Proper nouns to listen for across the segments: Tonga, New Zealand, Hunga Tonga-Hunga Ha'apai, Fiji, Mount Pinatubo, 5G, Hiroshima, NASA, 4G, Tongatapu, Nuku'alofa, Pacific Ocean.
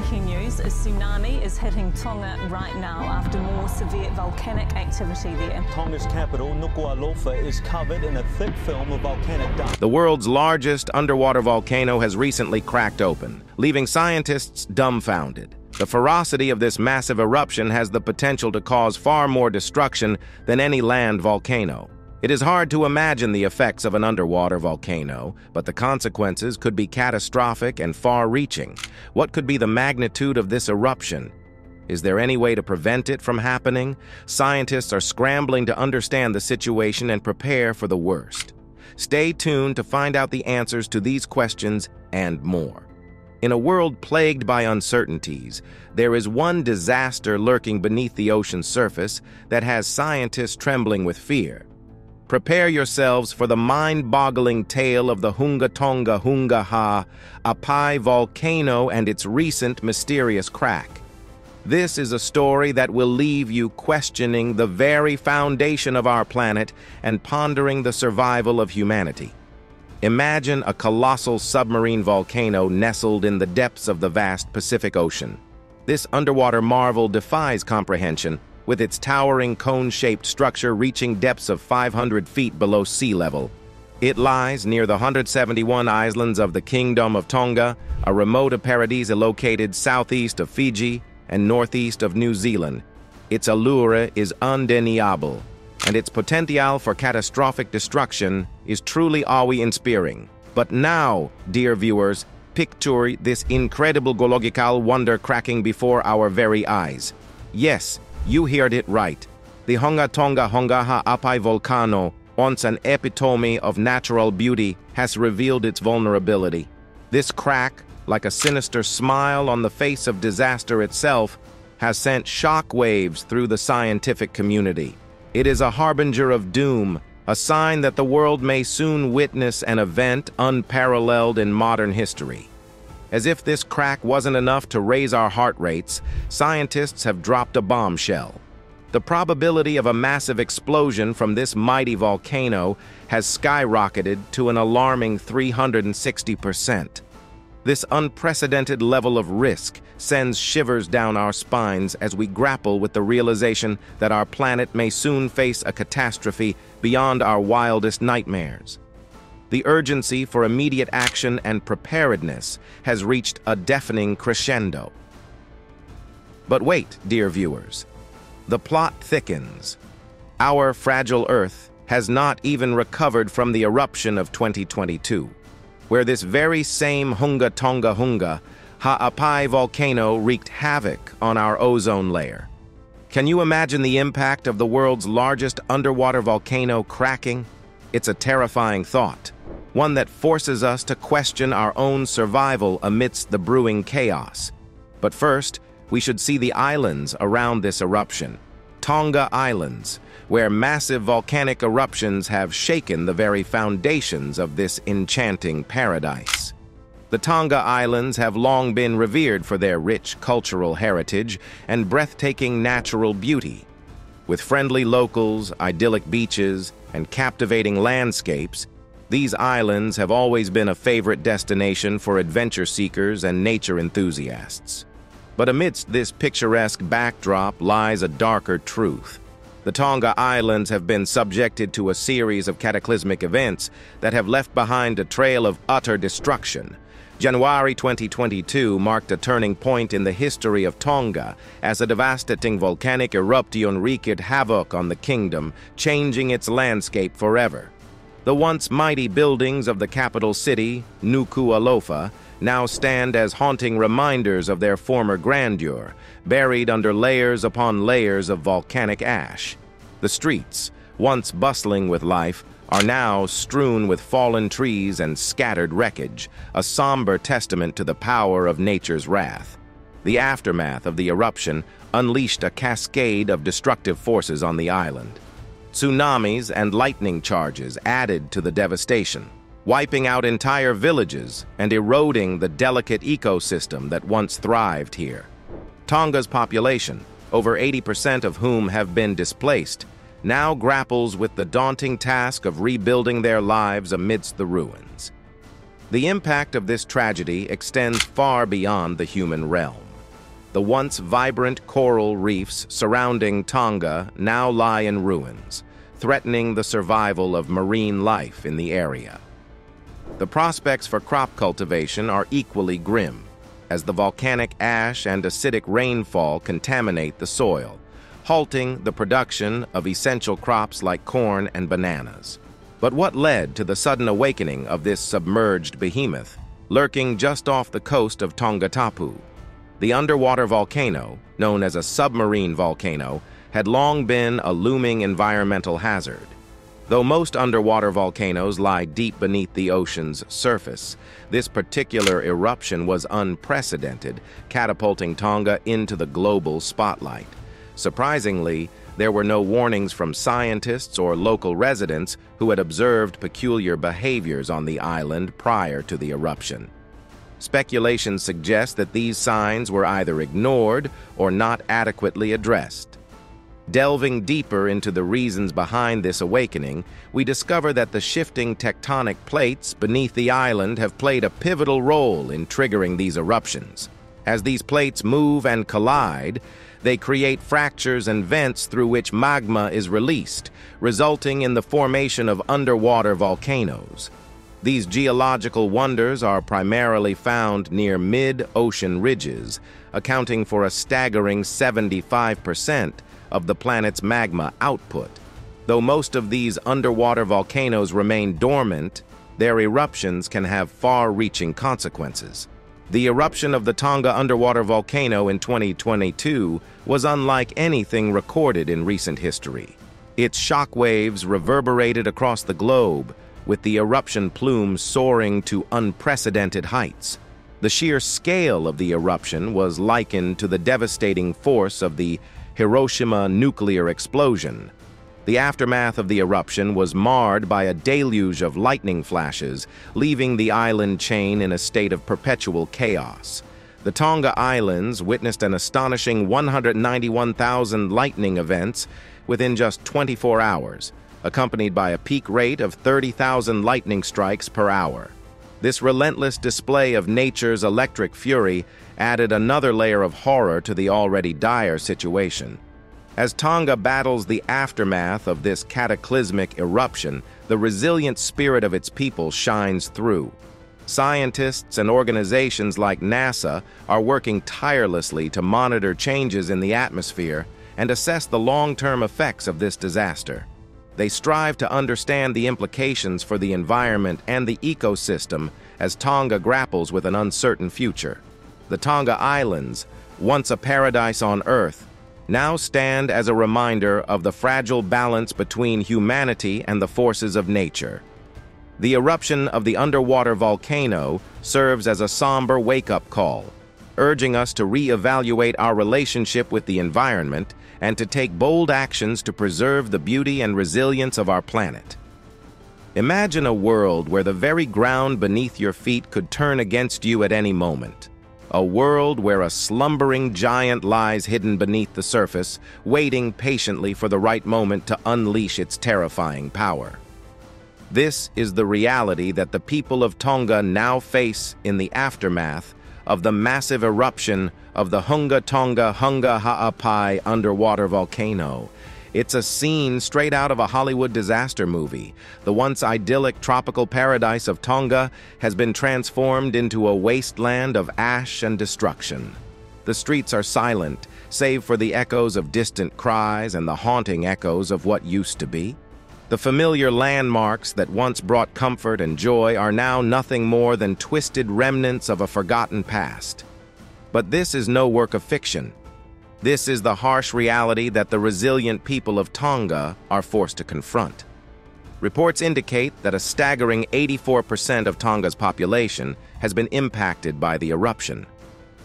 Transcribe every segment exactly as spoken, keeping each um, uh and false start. breaking news, a tsunami is hitting Tonga right now after more severe volcanic activity there. Tonga's capital, Nuku'alofa, is covered in a thick film of volcanic dust. The world's largest underwater volcano has recently cracked open, leaving scientists dumbfounded. The ferocity of this massive eruption has the potential to cause far more destruction than any land volcano. It is hard to imagine the effects of an underwater volcano, but the consequences could be catastrophic and far-reaching. What could be the magnitude of this eruption? Is there any way to prevent it from happening? Scientists are scrambling to understand the situation and prepare for the worst. Stay tuned to find out the answers to these questions and more. In a world plagued by uncertainties, there is one disaster lurking beneath the ocean's surface that has scientists trembling with fear. Prepare yourselves for the mind-boggling tale of the Hunga Tonga-Hunga Ha'apai volcano and its recent mysterious crack. This is a story that will leave you questioning the very foundation of our planet and pondering the survival of humanity. Imagine a colossal submarine volcano nestled in the depths of the vast Pacific Ocean. This underwater marvel defies comprehension, with its towering cone-shaped structure reaching depths of five hundred feet below sea level. It lies near the one hundred seventy-one islands of the Kingdom of Tonga, a remote paradise located southeast of Fiji and northeast of New Zealand. Its allure is undeniable, and its potential for catastrophic destruction is truly awe-inspiring. But now, dear viewers, picture this incredible geological wonder cracking before our very eyes. Yes, you heard it right. The Hunga Tonga-Hunga Ha'apai volcano, once an epitome of natural beauty, has revealed its vulnerability. This crack, like a sinister smile on the face of disaster itself, has sent shockwaves through the scientific community. It is a harbinger of doom, a sign that the world may soon witness an event unparalleled in modern history. As if this crack wasn't enough to raise our heart rates, scientists have dropped a bombshell. The probability of a massive explosion from this mighty volcano has skyrocketed to an alarming three hundred sixty percent. This unprecedented level of risk sends shivers down our spines as we grapple with the realization that our planet may soon face a catastrophe beyond our wildest nightmares. The urgency for immediate action and preparedness has reached a deafening crescendo. But wait, dear viewers. The plot thickens. Our fragile Earth has not even recovered from the eruption of twenty twenty-two, where this very same Hunga Tonga-Hunga Ha'apai volcano wreaked havoc on our ozone layer. Can you imagine the impact of the world's largest underwater volcano cracking? It's a terrifying thought, one that forces us to question our own survival amidst the brewing chaos. But first, we should see the islands around this eruption. Tonga Islands, where massive volcanic eruptions have shaken the very foundations of this enchanting paradise. The Tonga Islands have long been revered for their rich cultural heritage and breathtaking natural beauty. With friendly locals, idyllic beaches, and captivating landscapes, these islands have always been a favorite destination for adventure seekers and nature enthusiasts. But amidst this picturesque backdrop lies a darker truth. The Tonga Islands have been subjected to a series of cataclysmic events that have left behind a trail of utter destruction. January twenty twenty-two marked a turning point in the history of Tonga as a devastating volcanic eruption wreaked havoc on the kingdom, changing its landscape forever. The once mighty buildings of the capital city, Nuku'alofa, now stand as haunting reminders of their former grandeur, buried under layers upon layers of volcanic ash. The streets, once bustling with life, are now strewn with fallen trees and scattered wreckage, a somber testament to the power of nature's wrath. The aftermath of the eruption unleashed a cascade of destructive forces on the island. Tsunamis and lightning charges added to the devastation, wiping out entire villages and eroding the delicate ecosystem that once thrived here. Tonga's population, over eighty percent of whom have been displaced, now grapples with the daunting task of rebuilding their lives amidst the ruins. The impact of this tragedy extends far beyond the human realm. The once vibrant coral reefs surrounding Tonga now lie in ruins, threatening the survival of marine life in the area. The prospects for crop cultivation are equally grim, as the volcanic ash and acidic rainfall contaminate the soil, halting the production of essential crops like corn and bananas. But what led to the sudden awakening of this submerged behemoth, lurking just off the coast of Tongatapu? The underwater volcano, known as a submarine volcano, had long been a looming environmental hazard. Though most underwater volcanoes lie deep beneath the ocean's surface, this particular eruption was unprecedented, catapulting Tonga into the global spotlight. Surprisingly, there were no warnings from scientists or local residents who had observed peculiar behaviors on the island prior to the eruption. Speculation suggests that these signs were either ignored or not adequately addressed. Delving deeper into the reasons behind this awakening, we discover that the shifting tectonic plates beneath the island have played a pivotal role in triggering these eruptions. As these plates move and collide, they create fractures and vents through which magma is released, resulting in the formation of underwater volcanoes. These geological wonders are primarily found near mid-ocean ridges, accounting for a staggering seventy-five percent of the planet's magma output. Though most of these underwater volcanoes remain dormant, their eruptions can have far-reaching consequences. The eruption of the Tonga underwater volcano in twenty twenty-two was unlike anything recorded in recent history. Its shockwaves reverberated across the globe, with the eruption plume soaring to unprecedented heights. The sheer scale of the eruption was likened to the devastating force of the Hiroshima nuclear explosion. The aftermath of the eruption was marred by a deluge of lightning flashes, leaving the island chain in a state of perpetual chaos. The Tonga Islands witnessed an astonishing one hundred ninety-one thousand lightning events within just twenty-four hours, accompanied by a peak rate of thirty thousand lightning strikes per hour. This relentless display of nature's electric fury added another layer of horror to the already dire situation. As Tonga battles the aftermath of this cataclysmic eruption, the resilient spirit of its people shines through. Scientists and organizations like NASA are working tirelessly to monitor changes in the atmosphere and assess the long-term effects of this disaster. They strive to understand the implications for the environment and the ecosystem as Tonga grapples with an uncertain future. The Tonga Islands, once a paradise on Earth, now stand as a reminder of the fragile balance between humanity and the forces of nature. The eruption of the underwater volcano serves as a somber wake-up call, urging us to re-evaluate our relationship with the environment and to take bold actions to preserve the beauty and resilience of our planet. Imagine a world where the very ground beneath your feet could turn against you at any moment. A world where a slumbering giant lies hidden beneath the surface, waiting patiently for the right moment to unleash its terrifying power. This is the reality that the people of Tonga now face in the aftermath of the massive eruption of the Hunga Tonga-Hunga Ha'apai underwater volcano. It's a scene straight out of a Hollywood disaster movie. The once idyllic tropical paradise of Tonga has been transformed into a wasteland of ash and destruction. The streets are silent, save for the echoes of distant cries and the haunting echoes of what used to be. The familiar landmarks that once brought comfort and joy are now nothing more than twisted remnants of a forgotten past. But this is no work of fiction. This is the harsh reality that the resilient people of Tonga are forced to confront. Reports indicate that a staggering eighty-four percent of Tonga's population has been impacted by the eruption.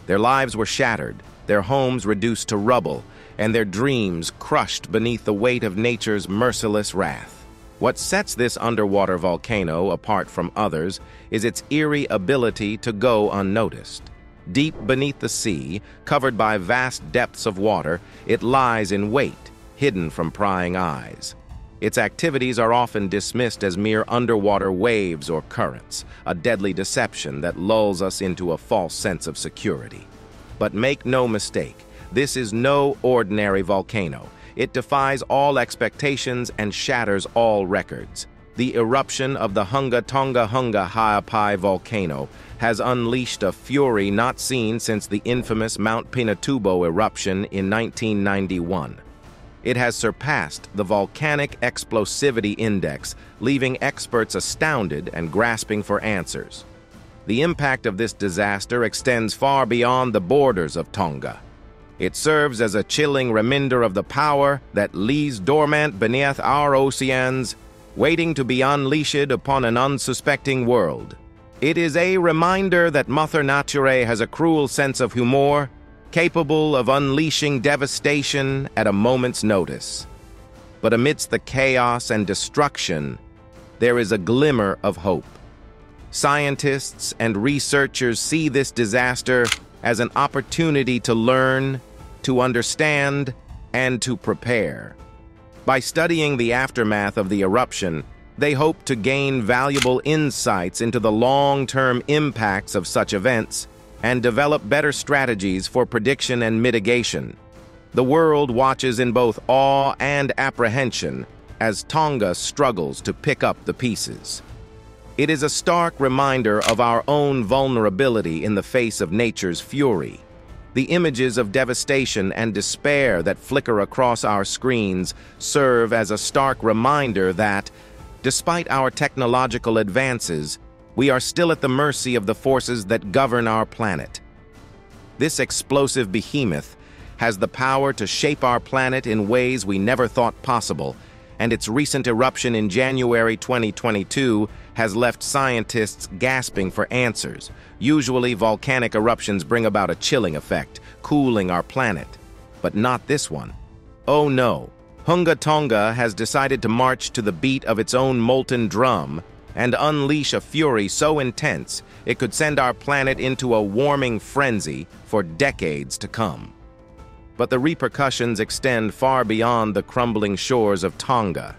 Their lives were shattered, their homes reduced to rubble, and their dreams crushed beneath the weight of nature's merciless wrath. What sets this underwater volcano apart from others is its eerie ability to go unnoticed. Deep beneath the sea, covered by vast depths of water, it lies in wait, hidden from prying eyes. Its activities are often dismissed as mere underwater waves or currents, a deadly deception that lulls us into a false sense of security. But make no mistake, this is no ordinary volcano. It defies all expectations and shatters all records. The eruption of the Hunga Tonga-Hunga Ha'apai volcano has unleashed a fury not seen since the infamous Mount Pinatubo eruption in nineteen ninety-one. It has surpassed the Volcanic Explosivity Index, leaving experts astounded and grasping for answers. The impact of this disaster extends far beyond the borders of Tonga. It serves as a chilling reminder of the power that lies dormant beneath our oceans, waiting to be unleashed upon an unsuspecting world. It is a reminder that Mother Nature has a cruel sense of humor, capable of unleashing devastation at a moment's notice. But amidst the chaos and destruction, there is a glimmer of hope. Scientists and researchers see this disaster as an opportunity to learn, to understand, and to prepare. By studying the aftermath of the eruption, they hope to gain valuable insights into the long-term impacts of such events and develop better strategies for prediction and mitigation. The world watches in both awe and apprehension as Tonga struggles to pick up the pieces. It is a stark reminder of our own vulnerability in the face of nature's fury. The images of devastation and despair that flicker across our screens serve as a stark reminder that, despite our technological advances, we are still at the mercy of the forces that govern our planet. This explosive behemoth has the power to shape our planet in ways we never thought possible, and its recent eruption in January twenty twenty-two has left scientists gasping for answers. Usually, volcanic eruptions bring about a chilling effect, cooling our planet. But not this one. Oh no! Hunga Tonga has decided to march to the beat of its own molten drum and unleash a fury so intense it could send our planet into a warming frenzy for decades to come. But the repercussions extend far beyond the crumbling shores of Tonga.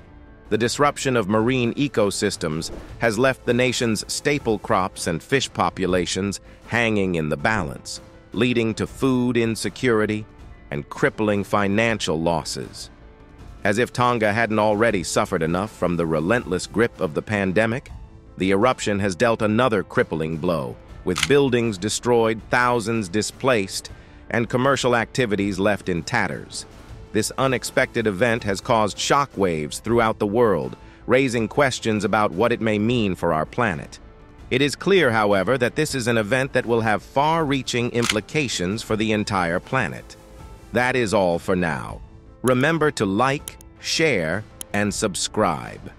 The disruption of marine ecosystems has left the nation's staple crops and fish populations hanging in the balance, leading to food insecurity and crippling financial losses. As if Tonga hadn't already suffered enough from the relentless grip of the pandemic, the eruption has dealt another crippling blow, with buildings destroyed, thousands displaced, and commercial activities left in tatters. This unexpected event has caused shockwaves throughout the world, raising questions about what it may mean for our planet. It is clear, however, that this is an event that will have far-reaching implications for the entire planet. That is all for now. Remember to like, share, and subscribe.